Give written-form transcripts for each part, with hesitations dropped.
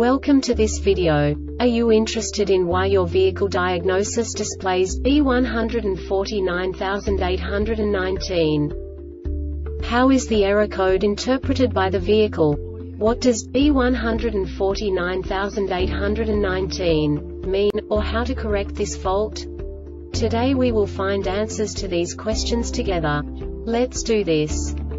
Welcome to this video. Are you interested in why your vehicle diagnosis displays B1498-19? How is the error code interpreted by the vehicle? What does B1498-19 mean, or how to correct this fault? Today we will find answers to these questions together. Let's do this.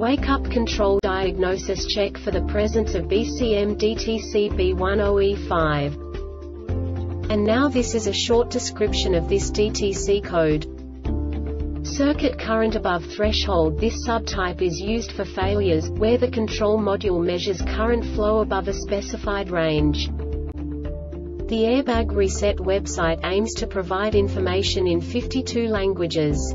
Wake Up Control Diagnosis Check for the presence of BCM DTC B10E5. And now this is a short description of this DTC code. Circuit current above threshold. This subtype is used for failures where the control module measures current flow above a specified range. The Airbag Reset website aims to provide information in 52 languages.